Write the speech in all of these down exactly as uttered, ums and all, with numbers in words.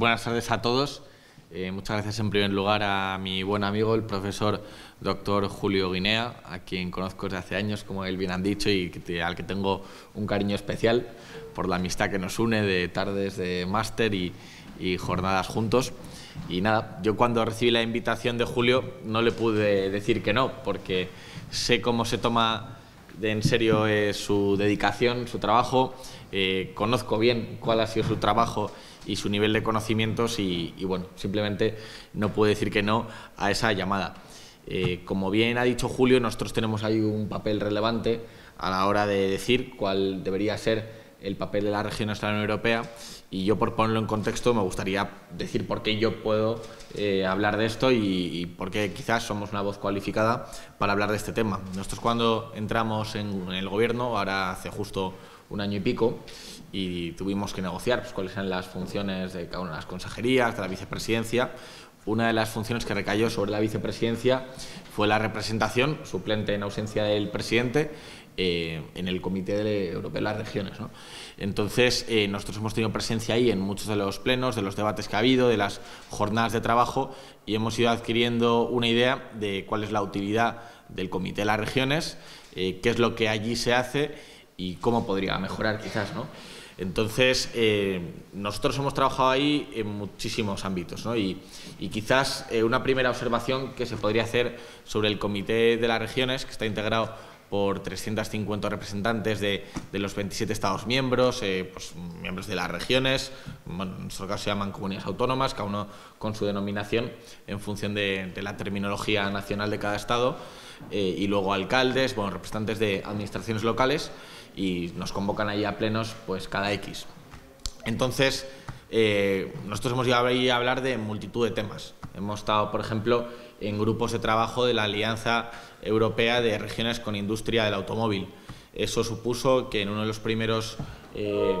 Buenas tardes a todos. Eh, muchas gracias en primer lugar a mi buen amigo, el profesor doctor Julio Guinea, a quien conozco desde hace años, como él bien han dicho, y que, al que tengo un cariño especial por la amistad que nos une de tardes de máster y, y jornadas juntos. Y nada, yo cuando recibí la invitación de Julio no le pude decir que no, porque sé cómo se toma de en serio eh, su dedicación, su trabajo, eh, conozco bien cuál ha sido su trabajo y su nivel de conocimientos y, y bueno, simplemente no puedo decir que no a esa llamada. Eh, como bien ha dicho Julio, nosotros tenemos ahí un papel relevante a la hora de decir cuál debería ser el papel de las regiones de la Unión Europea, y yo, por ponerlo en contexto, me gustaría decir por qué yo puedo eh, hablar de esto y, y por qué quizás somos una voz cualificada para hablar de este tema. Nosotros, cuando entramos en, en el Gobierno, ahora hace justo un año y pico, y tuvimos que negociar pues, cuáles eran las funciones de cada una de las consejerías, de la vicepresidencia. Una de las funciones que recayó sobre la vicepresidencia fue la representación, suplente en ausencia del presidente, eh, en el Comité Europeo de las Regiones, ¿no? Entonces, eh, nosotros hemos tenido presencia ahí en muchos de los plenos, de los debates que ha habido, de las jornadas de trabajo, y hemos ido adquiriendo una idea de cuál es la utilidad del Comité de las Regiones, eh, qué es lo que allí se hace y cómo podría mejorar quizás, ¿no? Entonces, eh, nosotros hemos trabajado ahí en muchísimos ámbitos, ¿no? y, y quizás eh, una primera observación que se podría hacer sobre el Comité de las Regiones, que está integrado por trescientos cincuenta representantes de, de los veintisiete Estados miembros, eh, pues, miembros de las regiones, bueno, en nuestro caso se llaman comunidades autónomas, cada uno con su denominación en función de, de la terminología nacional de cada Estado, eh, y luego alcaldes, bueno, representantes de administraciones locales, y nos convocan ahí a plenos pues cada X. Entonces, eh, nosotros hemos llegado ahí a hablar de multitud de temas. Hemos estado, por ejemplo, en grupos de trabajo de la Alianza Europea de Regiones con Industria del Automóvil. Eso supuso que en uno de los primeros, eh,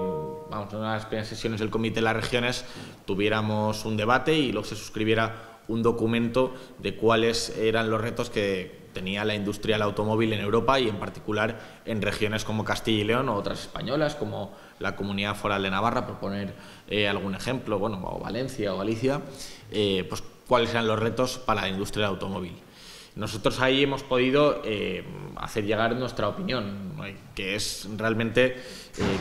vamos, en una de las primeras sesiones del Comité de las Regiones tuviéramos un debate y luego se suscribiera un documento de cuáles eran los retos que tenía la industria del automóvil en Europa y en particular en regiones como Castilla y León o otras españolas, como la Comunidad Foral de Navarra, por poner eh, algún ejemplo, bueno, o Valencia o Galicia, eh, pues cuáles eran los retos para la industria del automóvil. Nosotros ahí hemos podido eh, hacer llegar nuestra opinión, ¿no? Que es realmente eh,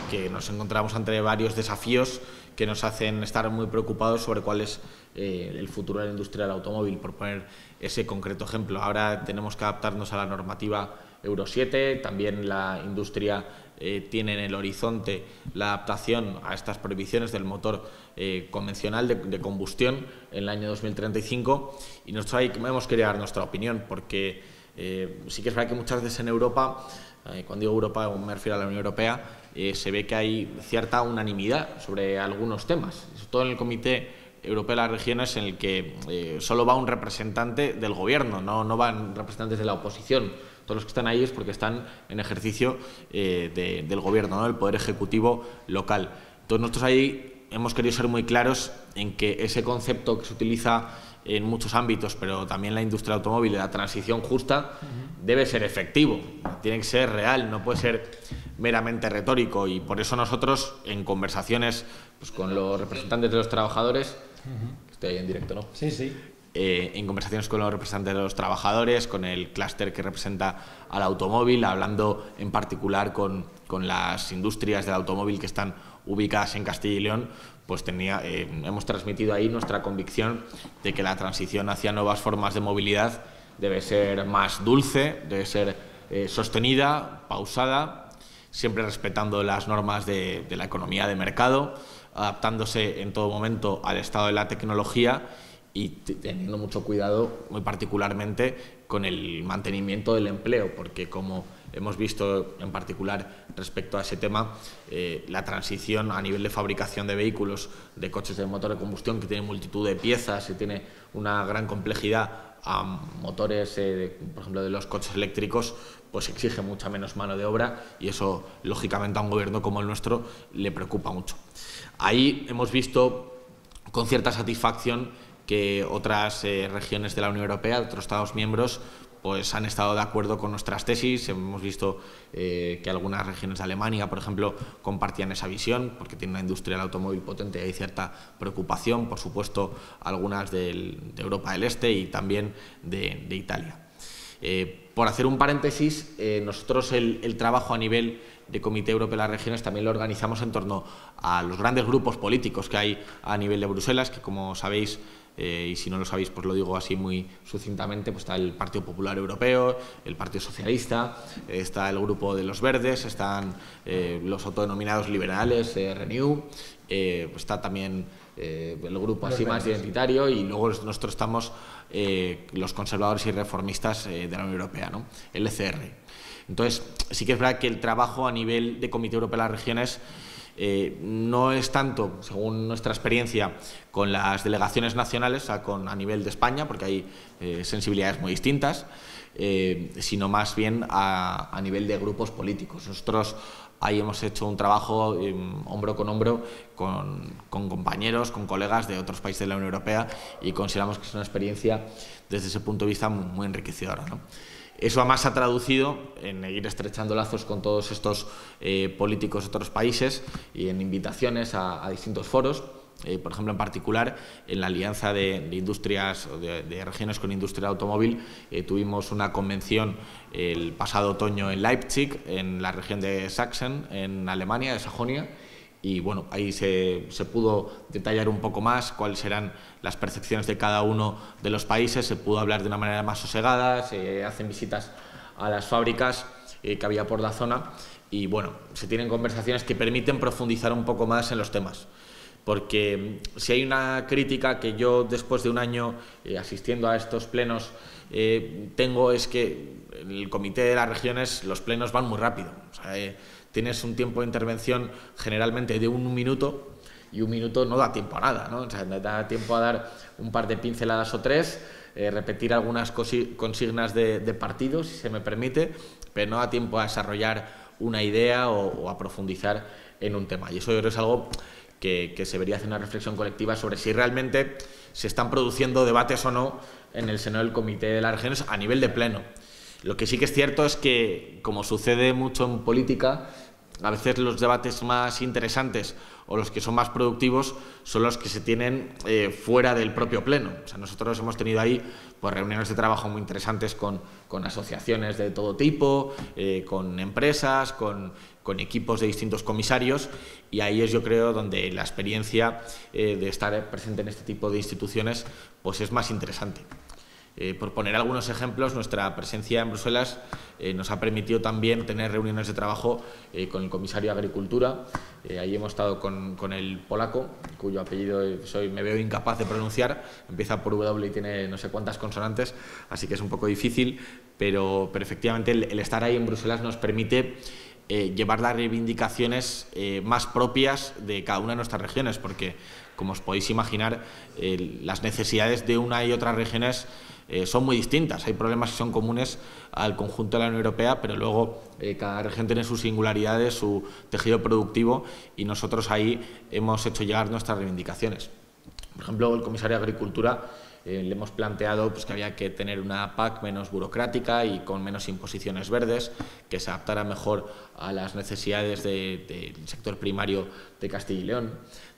que nos encontramos ante varios desafíos que nos hacen estar muy preocupados sobre cuál es eh, el futuro de la industria del automóvil, por poner ese concreto ejemplo. Ahora tenemos que adaptarnos a la normativa Euro siete, también la industria eh, tiene en el horizonte la adaptación a estas prohibiciones del motor eh, convencional de, de combustión en el año dos mil treinta y cinco, y nosotros ahí hemos querido dar nuestra opinión, porque eh, sí que es verdad que muchas veces en Europa, eh, cuando digo Europa me refiero a la Unión Europea, eh, se ve que hay cierta unanimidad sobre algunos temas, sobre todo en el Comité Europeo de las Regiones, en el que eh, solo va un representante del Gobierno, no, no van representantes de la oposición. Todos los que están ahí es porque están en ejercicio eh, de, del Gobierno, ¿no? El Poder Ejecutivo local. Entonces, nosotros ahí hemos querido ser muy claros en que ese concepto que se utiliza en muchos ámbitos, pero también la industria automóvil, la transición justa, uh-huh, debe ser efectivo, tiene que ser real, no puede ser meramente retórico. Y por eso nosotros, en conversaciones pues, con los representantes de los trabajadores, uh-huh, estoy ahí en directo, ¿no? Sí, sí. Eh, en conversaciones con los representantes de los trabajadores, con el clúster que representa al automóvil, hablando en particular con, con las industrias del automóvil que están ubicadas en Castilla y León, pues tenía, eh, hemos transmitido ahí nuestra convicción de que la transición hacia nuevas formas de movilidad debe ser más dulce, debe ser eh, sostenida, pausada, siempre respetando las normas de, de la economía de mercado, adaptándose en todo momento al estado de la tecnología y teniendo mucho cuidado, muy particularmente, con el mantenimiento del empleo, porque como hemos visto en particular respecto a ese tema, eh, la transición a nivel de fabricación de vehículos, de coches de motor de combustión, que tiene multitud de piezas y tiene una gran complejidad, a motores, eh, de, por ejemplo, de los coches eléctricos, pues exige mucha menos mano de obra, y eso, lógicamente, a un gobierno como el nuestro le preocupa mucho. Ahí hemos visto con cierta satisfacción que otras eh, regiones de la Unión Europea, otros Estados miembros, pues han estado de acuerdo con nuestras tesis. Hemos visto eh, que algunas regiones de Alemania, por ejemplo, compartían esa visión, porque tiene una industria del automóvil potente y hay cierta preocupación, por supuesto, algunas del, de Europa del Este y también de, de Italia. Eh, por hacer un paréntesis, eh, nosotros el, el trabajo a nivel de Comité Europeo de las Regiones también lo organizamos en torno a los grandes grupos políticos que hay a nivel de Bruselas, que como sabéis, Eh, y si no lo sabéis, pues lo digo así muy sucintamente, pues está el Partido Popular Europeo, el Partido Socialista, eh, está el grupo de Los Verdes, están eh, los autodenominados liberales, eh, Renew, eh, está también eh, el grupo así más identitario y luego nosotros estamos eh, los conservadores y reformistas eh, de la Unión Europea, ¿no? El E C R. Entonces, sí que es verdad que el trabajo a nivel de Comité Europeo de las Regiones Eh, no es tanto, según nuestra experiencia, con las delegaciones nacionales, o sea, con, a nivel de España, porque hay eh, sensibilidades muy distintas, eh, sino más bien a, a nivel de grupos políticos. Nosotros ahí hemos hecho un trabajo eh, hombro con hombro con, con compañeros, con colegas de otros países de la Unión Europea y consideramos que es una experiencia, desde ese punto de vista, muy, muy enriquecedora, ¿no? Eso además se ha traducido en ir estrechando lazos con todos estos eh, políticos de otros países y en invitaciones a, a distintos foros, eh, por ejemplo, en particular en la Alianza de, de Industrias de, de Regiones con Industria del Automóvil. Eh, tuvimos una convención el pasado otoño en Leipzig, en la región de Sachsen, en Alemania, de Sajonia, y bueno, ahí se, se pudo detallar un poco más cuáles eran las percepciones de cada uno de los países, se pudo hablar de una manera más sosegada, se hacen visitas a las fábricas eh, que había por la zona y bueno, se tienen conversaciones que permiten profundizar un poco más en los temas. Porque si hay una crítica que yo, después de un año eh, asistiendo a estos plenos, eh, tengo, es que el Comité de las Regiones, los plenos van muy rápido. O sea, eh, tienes un tiempo de intervención generalmente de un minuto y un minuto no da tiempo a nada, ¿no? O sea, da tiempo a dar un par de pinceladas o tres, eh, repetir algunas consignas de, de partido, si se me permite, pero no da tiempo a desarrollar una idea o, o a profundizar en un tema. Y eso yo creo que es algo que, que se debería hacer una reflexión colectiva sobre si realmente se están produciendo debates o no en el seno del Comité de las Regiones a nivel de pleno. Lo que sí que es cierto es que, como sucede mucho en política, a veces los debates más interesantes o los que son más productivos son los que se tienen eh, fuera del propio pleno. O sea, nosotros hemos tenido ahí pues, reuniones de trabajo muy interesantes con, con asociaciones de todo tipo, eh, con empresas, con, con equipos de distintos comisarios y ahí es, yo creo, donde la experiencia eh, de estar presente en este tipo de instituciones pues, es más interesante. Eh, por poner algunos ejemplos, nuestra presencia en Bruselas eh, nos ha permitido también tener reuniones de trabajo eh, con el comisario de Agricultura. Eh, ahí hemos estado con, con el polaco, cuyo apellido soy, me veo incapaz de pronunciar. Empieza por W y tiene no sé cuántas consonantes, así que es un poco difícil. Pero, pero efectivamente el, el estar ahí en Bruselas nos permite eh, llevar las reivindicaciones eh, más propias de cada una de nuestras regiones, porque, como os podéis imaginar, eh, las necesidades de una y otras regiones Eh, son muy distintas. Hay problemas que son comunes al conjunto de la Unión Europea, pero luego eh, cada región tiene sus singularidades, su tejido productivo y nosotros ahí hemos hecho llegar nuestras reivindicaciones. Por ejemplo, el comisario de Agricultura eh, le hemos planteado pues, que había que tener una P A C menos burocrática y con menos imposiciones verdes, que se adaptara mejor a las necesidades del de, de sector primario de Castilla y León.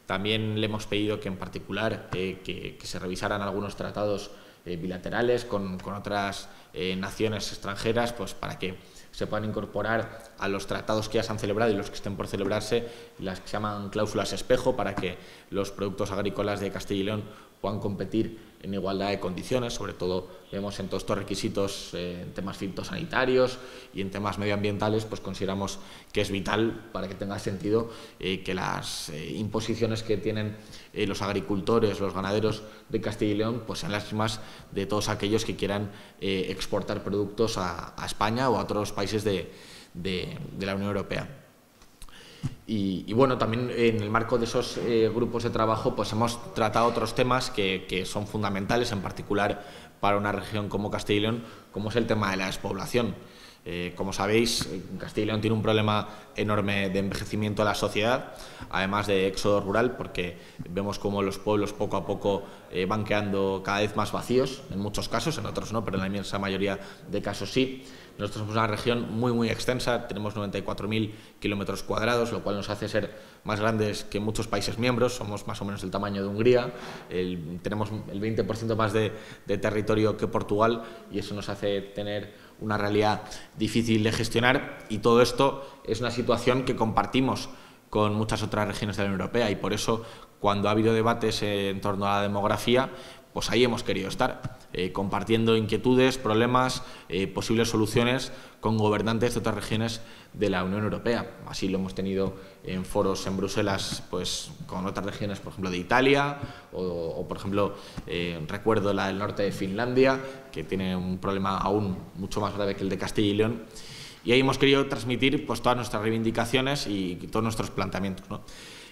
También le hemos pedido que, en particular, eh, que, que se revisaran algunos tratados Eh, bilaterales con, con otras eh, naciones extranjeras, pues para que se puedan incorporar a los tratados que ya se han celebrado y los que estén por celebrarse las que se llaman cláusulas espejo, para que los productos agrícolas de Castilla y León puedan competir en igualdad de condiciones, sobre todo vemos en todos estos requisitos eh, en temas fitosanitarios y en temas medioambientales, pues consideramos que es vital para que tenga sentido eh, que las eh, imposiciones que tienen eh, los agricultores, los ganaderos de Castilla y León, pues sean las mismas de todos aquellos que quieran eh, exportar productos a, a España o a otros países de, de, de la Unión Europea. Y, y bueno, también en el marco de esos eh, grupos de trabajo pues hemos tratado otros temas que, que son fundamentales, en particular para una región como Castilla y León, como es el tema de la despoblación. Eh, como sabéis, Castilla y León tiene un problema enorme de envejecimiento de la sociedad, además de éxodo rural, porque vemos cómo los pueblos poco a poco eh, van quedando cada vez más vacíos, en muchos casos, en otros no, pero en la inmensa mayoría de casos sí. Nosotros somos una región muy muy extensa, tenemos noventa y cuatro mil kilómetros cuadrados, lo cual nos hace ser más grandes que muchos países miembros, somos más o menos del tamaño de Hungría, el, tenemos el veinte por ciento más de, de territorio que Portugal, y eso nos hace tener una realidad difícil de gestionar, y todo esto es una situación que compartimos con muchas otras regiones de la Unión Europea, y por eso cuando ha habido debates en torno a la demografía, pues ahí hemos querido estar, eh, compartiendo inquietudes, problemas, eh, posibles soluciones con gobernantes de otras regiones de la Unión Europea. Así lo hemos tenido en foros en Bruselas, pues con otras regiones, por ejemplo, de Italia, o, o por ejemplo, eh, recuerdo la del norte de Finlandia, que tiene un problema aún mucho más grave que el de Castilla y León. Y ahí hemos querido transmitir pues todas nuestras reivindicaciones y todos nuestros planteamientos, ¿no?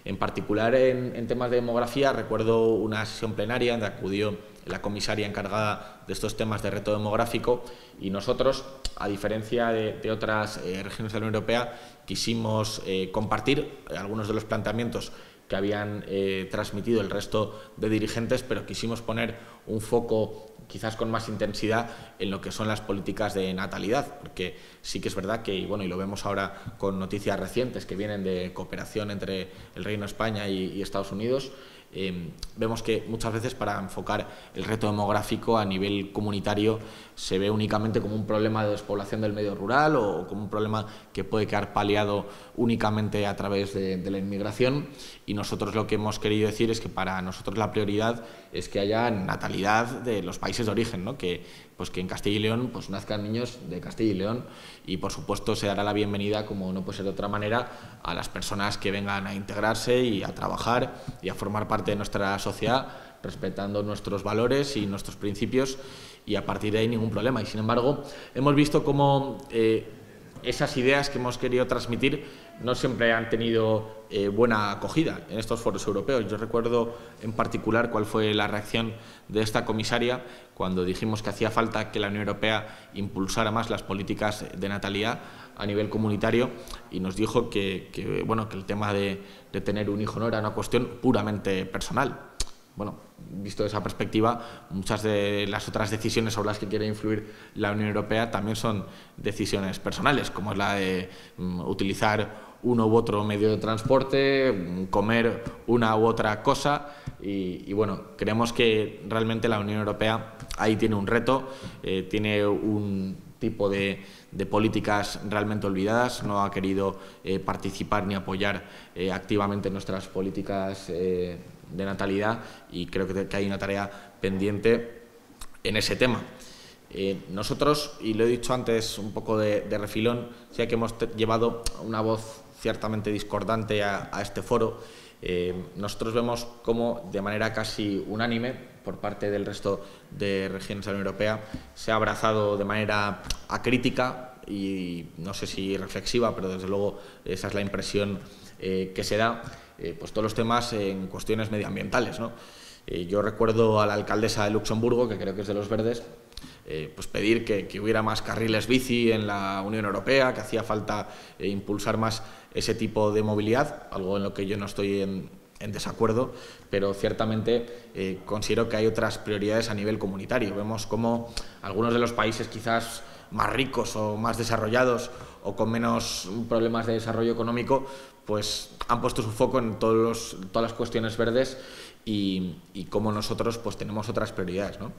En particular, en, en temas de demografía, recuerdo una sesión plenaria donde acudió la comisaria encargada de estos temas de reto demográfico, y nosotros, a diferencia de, de otras eh, regiones de la Unión Europea, quisimos eh, compartir algunos de los planteamientos que habían eh, transmitido el resto de dirigentes, pero quisimos poner un foco quizás con más intensidad en lo que son las políticas de natalidad, porque sí que es verdad que, y bueno, y lo vemos ahora con noticias recientes que vienen de cooperación entre el Reino de España y, y Estados Unidos, eh, vemos que muchas veces para enfocar el reto demográfico a nivel comunitario se ve únicamente como un problema de despoblación del medio rural o como un problema que puede quedar paliado únicamente a través de, de la inmigración, y nosotros lo que hemos querido decir es que para nosotros la prioridad es que haya natalidad de los países de origen, ¿no? Que, pues que en Castilla y León pues nazcan niños de Castilla y León, y por supuesto se dará la bienvenida, como no puede ser de otra manera, a las personas que vengan a integrarse y a trabajar y a formar parte de nuestra sociedad, respetando nuestros valores y nuestros principios, y a partir de ahí ningún problema. Y sin embargo hemos visto cómo eh, esas ideas que hemos querido transmitir no siempre han tenido eh, buena acogida en estos foros europeos. Yo recuerdo en particular cuál fue la reacción de esta comisaria cuando dijimos que hacía falta que la Unión Europea impulsara más las políticas de natalidad a nivel comunitario, y nos dijo que, que, bueno, que el tema de, de tener un hijo no era una cuestión puramente personal. Bueno, visto desde esa perspectiva, muchas de las otras decisiones sobre las que quiere influir la Unión Europea también son decisiones personales, como es la de utilizar uno u otro medio de transporte, comer una u otra cosa, y, y bueno, creemos que realmente la Unión Europea ahí tiene un reto, eh, tiene un tipo de, de políticas realmente olvidadas, no ha querido eh, participar ni apoyar eh, activamente nuestras políticas eh, de natalidad, y creo que, que hay una tarea pendiente en ese tema. Eh, nosotros, y lo he dicho antes un poco de, de refilón, ya que hemos llevado una voz ciertamente discordante a, a este foro, eh, nosotros vemos cómo de manera casi unánime por parte del resto de regiones de la Unión Europea se ha abrazado de manera acrítica y no sé si reflexiva, pero desde luego esa es la impresión eh, que se da, eh, pues todos los temas en cuestiones medioambientales, ¿no? Eh, yo recuerdo a la alcaldesa de Luxemburgo, que creo que es de Los Verdes, eh, pues pedir que, que hubiera más carriles bici en la Unión Europea, que hacía falta eh, impulsar más ese tipo de movilidad, algo en lo que yo no estoy en en desacuerdo, pero ciertamente eh, considero que hay otras prioridades a nivel comunitario. Vemos cómo algunos de los países quizás más ricos o más desarrollados o con menos problemas de desarrollo económico, pues han puesto su foco en todos los, todas las cuestiones verdes, y, y cómo nosotros pues tenemos otras prioridades, ¿no?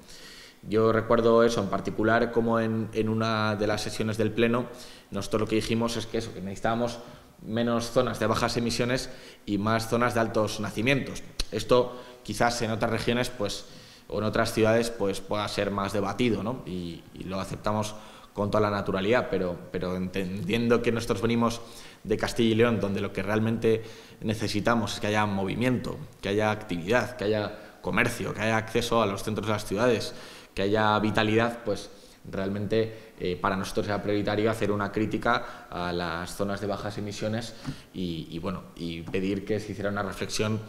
Yo recuerdo eso en particular, como en, en una de las sesiones del Pleno, nosotros lo que dijimos es que eso, que necesitábamos menos zonas de bajas emisiones y más zonas de altos nacimientos. Esto quizás en otras regiones pues, o en otras ciudades pues, pueda ser más debatido, ¿no? y, y lo aceptamos con toda la naturalidad, pero, pero entendiendo que nosotros venimos de Castilla y León, donde lo que realmente necesitamos es que haya movimiento, que haya actividad, que haya comercio, que haya acceso a los centros de las ciudades, que haya vitalidad, pues realmente eh, para nosotros era prioritario hacer una crítica a las zonas de bajas emisiones y, y, bueno, y pedir que se hiciera una reflexión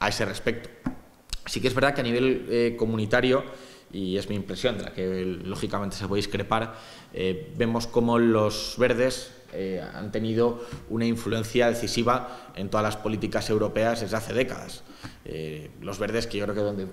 a ese respecto. Sí que es verdad que a nivel eh, comunitario, y es mi impresión, de la que lógicamente se puede discrepar, eh, vemos cómo los verdes eh, han tenido una influencia decisiva en todas las políticas europeas desde hace décadas. Eh, los verdes, que yo creo que donde,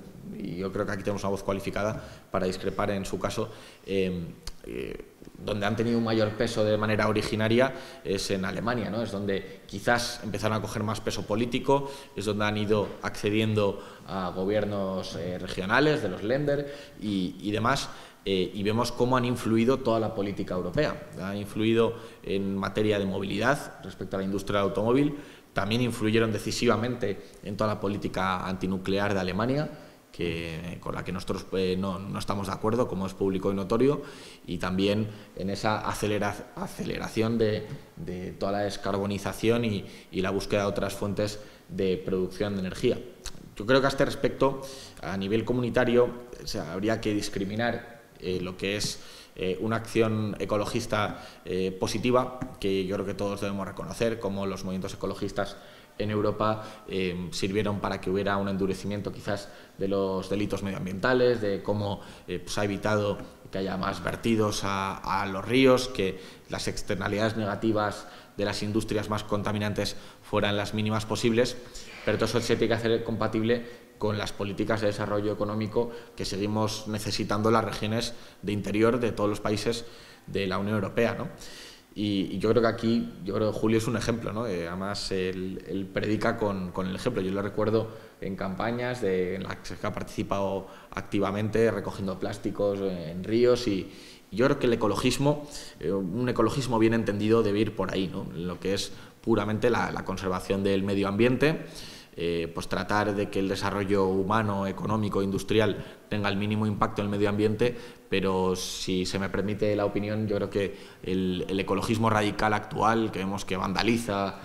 yo creo que aquí tenemos una voz cualificada para discrepar en su caso, eh, eh, donde han tenido un mayor peso de manera originaria es en Alemania, ¿no? Es donde quizás empezaron a coger más peso político, es donde han ido accediendo a gobiernos eh, regionales, de los Länder y, y demás, eh, y vemos cómo han influido toda la política europea. Han influido en materia de movilidad respecto a la industria del automóvil, también influyeron decisivamente en toda la política antinuclear de Alemania, que, con la que nosotros eh, no, no estamos de acuerdo, como es público y notorio, y también en esa acelera, aceleración de, de toda la descarbonización y, y la búsqueda de otras fuentes de producción de energía. Yo creo que a este respecto, a nivel comunitario, o sea, habría que discriminar eh, lo que es eh, una acción ecologista eh, positiva, que yo creo que todos debemos reconocer, como los movimientos ecologistas en Europa eh, sirvieron para que hubiera un endurecimiento quizás de los delitos medioambientales, de cómo eh, pues ha evitado que haya más vertidos a, a los ríos, que las externalidades negativas de las industrias más contaminantes fueran las mínimas posibles, pero todo eso se tiene que hacer compatible con las políticas de desarrollo económico que seguimos necesitando las regiones de interior de todos los países de la Unión Europea, ¿no? Y, y yo creo que aquí, yo creo que Julio es un ejemplo, ¿no? Eh, además, él, él predica con, con el ejemplo. Yo lo recuerdo en campañas de, en las que ha participado activamente recogiendo plásticos en ríos y, y yo creo que el ecologismo, eh, un ecologismo bien entendido debe ir por ahí, ¿no? Lo que es puramente la, la conservación del medio ambiente, eh, pues tratar de que el desarrollo humano, económico, industrial tenga el mínimo impacto en el medio ambiente, pero si se me permite la opinión, yo creo que el, el ecologismo radical actual, que vemos que vandaliza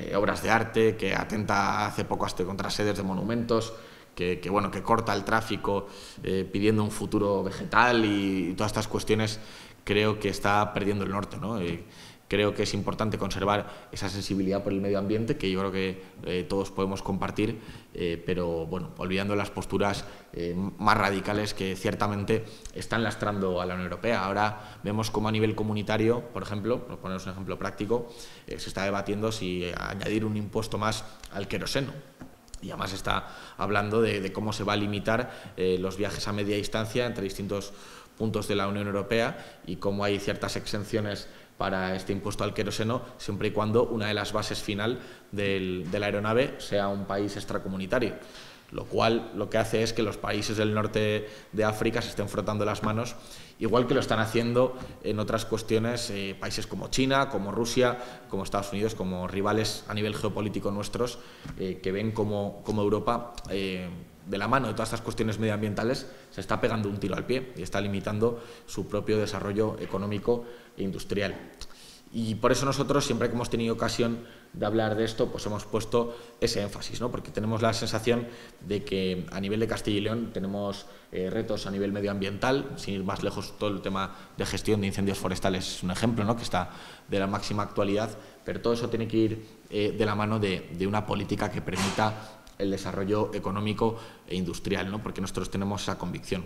eh, obras de arte, que atenta hace poco hasta contra sedes de monumentos, que, que, bueno, que corta el tráfico eh, pidiendo un futuro vegetal y, y todas estas cuestiones, creo que está perdiendo el norte, ¿no? Eh, Creo que es importante conservar esa sensibilidad por el medio ambiente, que yo creo que eh, todos podemos compartir, eh, pero bueno, olvidando las posturas eh, más radicales que ciertamente están lastrando a la Unión Europea. Ahora vemos cómo a nivel comunitario, por ejemplo, por poneros un ejemplo práctico, eh, se está debatiendo si añadir un impuesto más al queroseno. Y además está hablando de, de cómo se va a limitar eh, los viajes a media distancia entre distintos puntos de la Unión Europea y cómo hay ciertas exenciones para este impuesto al queroseno, siempre y cuando una de las bases final del, de la aeronave sea un país extracomunitario, lo cual lo que hace es que los países del norte de África se estén frotando las manos, igual que lo están haciendo en otras cuestiones eh, países como China, como Rusia, como Estados Unidos, como rivales a nivel geopolítico nuestros, eh, que ven como, como Europa, eh, de la mano de todas estas cuestiones medioambientales, se está pegando un tiro al pie y está limitando su propio desarrollo económico e industrial. Y por eso nosotros, siempre que hemos tenido ocasión de hablar de esto, pues hemos puesto ese énfasis, ¿no? Porque tenemos la sensación de que a nivel de Castilla y León tenemos eh, retos a nivel medioambiental, sin ir más lejos, todo el tema de gestión de incendios forestales es un ejemplo, ¿no? Que está de la máxima actualidad, pero todo eso tiene que ir eh, de la mano de, de una política que permita el desarrollo económico e industrial, ¿no? Porque nosotros tenemos esa convicción.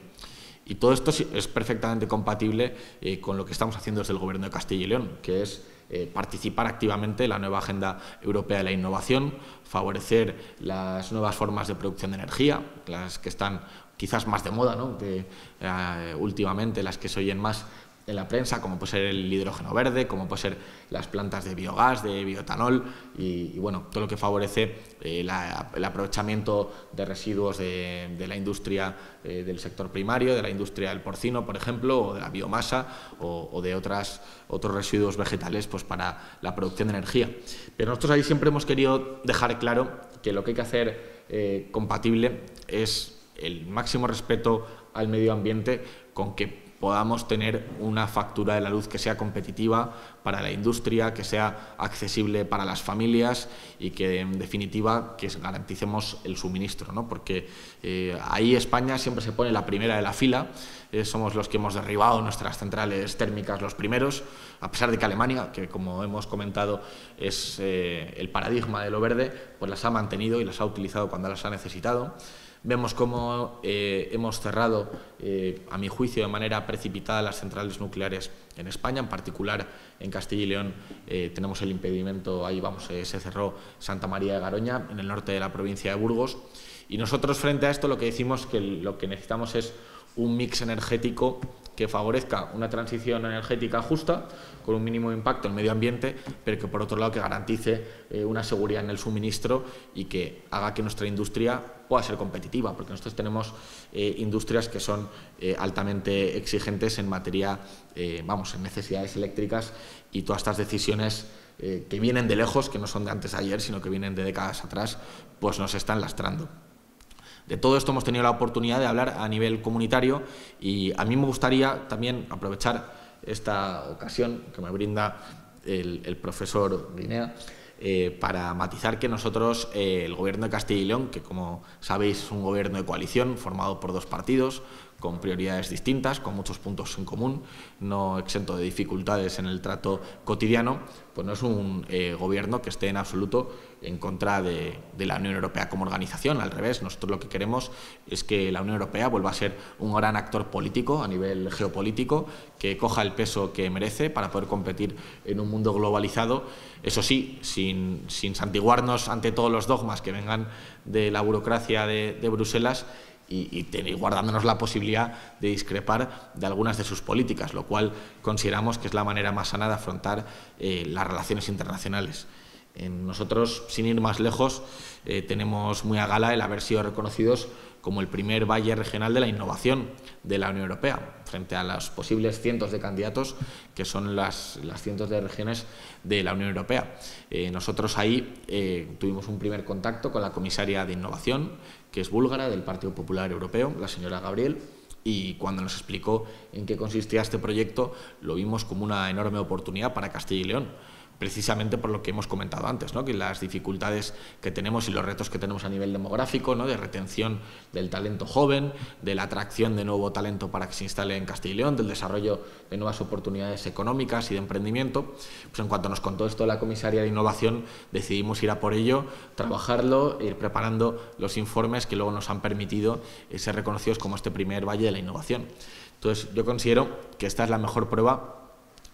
Y todo esto es perfectamente compatible eh, con lo que estamos haciendo desde el Gobierno de Castilla y León, que es eh, participar activamente en la nueva Agenda Europea de la Innovación, favorecer las nuevas formas de producción de energía, las que están quizás más de moda, ¿no? Que, eh, últimamente las que se oyen más en la prensa, como puede ser el hidrógeno verde, como puede ser las plantas de biogás, de bioetanol y, y bueno, todo lo que favorece eh, la, el aprovechamiento de residuos de, de la industria eh, del sector primario, de la industria del porcino, por ejemplo, o de la biomasa o, o de otras, otros residuos vegetales, pues para la producción de energía. Pero nosotros ahí siempre hemos querido dejar claro que lo que hay que hacer eh, compatible es el máximo respeto al medio ambiente con que podamos tener una factura de la luz que sea competitiva para la industria, que sea accesible para las familias y que, en definitiva, que garanticemos el suministro, ¿no? Porque eh, ahí España siempre se pone la primera de la fila, eh, somos los que hemos derribado nuestras centrales térmicas los primeros, a pesar de que Alemania, que como hemos comentado es eh, el paradigma de lo verde, pues las ha mantenido y las ha utilizado cuando las ha necesitado. Vemos cómo eh, hemos cerrado, eh, a mi juicio, de manera precipitada las centrales nucleares en España, en particular en Castilla y León eh, tenemos el impedimento, ahí vamos, eh, se cerró Santa María de Garoña, en el norte de la provincia de Burgos. Y nosotros, frente a esto, lo que decimos que lo que necesitamos es un mix energético que favorezca una transición energética justa, con un mínimo impacto en el medio ambiente, pero que, por otro lado, que garantice eh, una seguridad en el suministro y que haga que nuestra industria pueda ser competitiva, porque nosotros tenemos eh, industrias que son eh, altamente exigentes en materia, eh, vamos, en necesidades eléctricas, y todas estas decisiones eh, que vienen de lejos, que no son de antes de ayer, sino que vienen de décadas atrás, pues nos están lastrando. De todo esto hemos tenido la oportunidad de hablar a nivel comunitario y a mí me gustaría también aprovechar esta ocasión que me brinda el, el profesor Guinea eh, para matizar que nosotros, eh, el Gobierno de Castilla y León, que como sabéis es un gobierno de coalición formado por dos partidos, con prioridades distintas, con muchos puntos en común, no exento de dificultades en el trato cotidiano, pues no es un eh, gobierno que esté en absoluto en contra de, de la Unión Europea como organización. Al revés, nosotros lo que queremos es que la Unión Europea vuelva a ser un gran actor político a nivel geopolítico, que coja el peso que merece para poder competir en un mundo globalizado, eso sí, sin, sin santiguarnos ante todos los dogmas que vengan de la burocracia de, de Bruselas, Y, y, ten, y guardándonos la posibilidad de discrepar de algunas de sus políticas, lo cual consideramos que es la manera más sana de afrontar eh, las relaciones internacionales. Eh, nosotros, sin ir más lejos, eh, tenemos muy a gala el haber sido reconocidos como el primer valle regional de la innovación de la Unión Europea, frente a los posibles cientos de candidatos que son las, las cientos de regiones de la Unión Europea. Eh, nosotros ahí eh, tuvimos un primer contacto con la comisaria de Innovación, que es búlgara, del Partido Popular Europeo, la señora Gabriel, y cuando nos explicó en qué consistía este proyecto, lo vimos como una enorme oportunidad para Castilla y León, precisamente por lo que hemos comentado antes, ¿no? Que las dificultades que tenemos y los retos que tenemos a nivel demográfico, ¿no? De retención del talento joven, de la atracción de nuevo talento para que se instale en Castilla y León, del desarrollo de nuevas oportunidades económicas y de emprendimiento, pues en cuanto nos contó esto la comisaria de Innovación, decidimos ir a por ello, trabajarlo, ir preparando los informes que luego nos han permitido ser reconocidos como este primer valle de la innovación. Entonces, yo considero que esta es la mejor prueba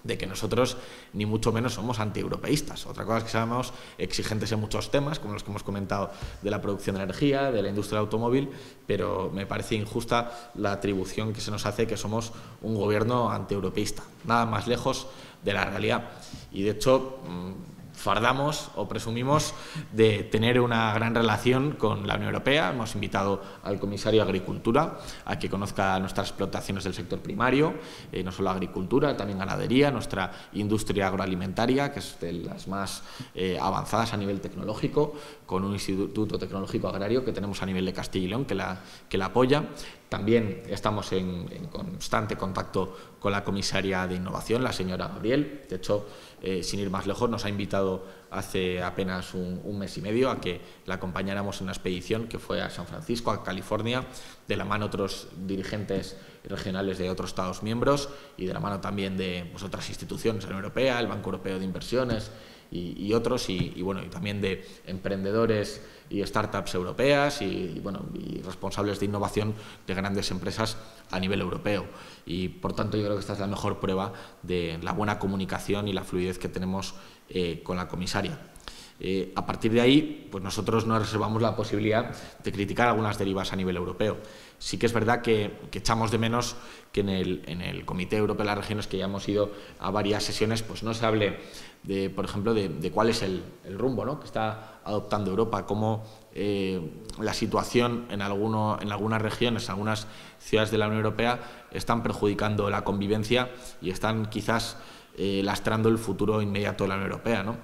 de que nosotros ni mucho menos somos antieuropeístas. Otra cosa es que seamos exigentes en muchos temas, como los que hemos comentado de la producción de energía, de la industria del automóvil, pero me parece injusta la atribución que se nos hace que somos un gobierno antieuropeísta. Nada más lejos de la realidad. Y de hecho, fardamos o presumimos de tener una gran relación con la Unión Europea. Hemos invitado al comisario de Agricultura a que conozca nuestras explotaciones del sector primario, eh, no solo agricultura, también ganadería, nuestra industria agroalimentaria, que es de las más eh, avanzadas a nivel tecnológico, con un instituto tecnológico agrario que tenemos a nivel de Castilla y León que la, que la apoya. También estamos en, en constante contacto con la comisaria de Innovación, la señora Gabriel. De hecho, eh, sin ir más lejos, nos ha invitado hace apenas un, un mes y medio a que la acompañáramos en una expedición que fue a San Francisco, a California, de la mano de otros dirigentes regionales de otros Estados miembros y de la mano también de pues, otras instituciones, la Unión Europea, el Banco Europeo de Inversiones y, y otros, y, y, bueno, y también de emprendedores y startups europeas y, y, bueno, y responsables de innovación de grandes empresas a nivel europeo. Y, por tanto, yo creo que esta es la mejor prueba de la buena comunicación y la fluidez que tenemos eh, con la comisaria. Eh, a partir de ahí, pues nosotros nos reservamos la posibilidad de criticar algunas derivas a nivel europeo. Sí que es verdad que, que echamos de menos que en el, en el Comité Europeo de las Regiones, que ya hemos ido a varias sesiones, pues no se hable, de, por ejemplo, de, de cuál es el, el rumbo, ¿no?, que está adoptando Europa, cómo eh, la situación en, alguno, en algunas regiones, en algunas ciudades de la Unión Europea están perjudicando la convivencia y están quizás eh, lastrando el futuro inmediato de la Unión Europea, ¿no?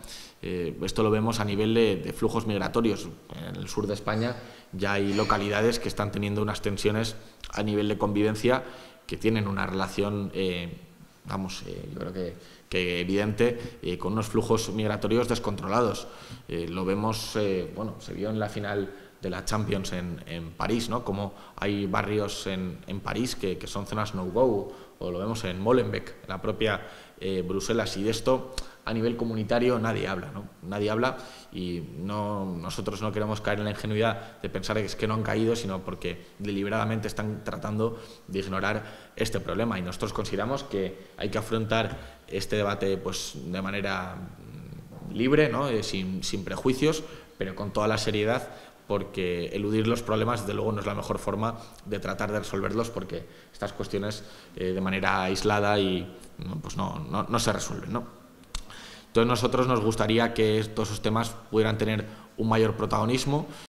Eh, esto lo vemos a nivel de, de flujos migratorios. En el sur de España ya hay localidades que están teniendo unas tensiones a nivel de convivencia que tienen una relación, eh, vamos, eh, yo creo que, que evidente, eh, con unos flujos migratorios descontrolados. Eh, lo vemos, eh, bueno, se vio en la final de la Champions en, en París, ¿no? Como hay barrios en, en París que, que son zonas no-go, o lo vemos en Molenbeek, en la propia eh, Bruselas, y de esto a nivel comunitario nadie habla, ¿no? Nadie habla y no, nosotros no queremos caer en la ingenuidad de pensar que es que no han caído, sino porque deliberadamente están tratando de ignorar este problema. Y nosotros consideramos que hay que afrontar este debate pues, de manera libre, ¿no? eh, sin, sin prejuicios, pero con toda la seriedad, porque eludir los problemas, desde luego, no es la mejor forma de tratar de resolverlos, porque estas cuestiones eh, de manera aislada y, pues no, no, no se resuelven, ¿no? Entonces, nosotros nos gustaría que todos esos temas pudieran tener un mayor protagonismo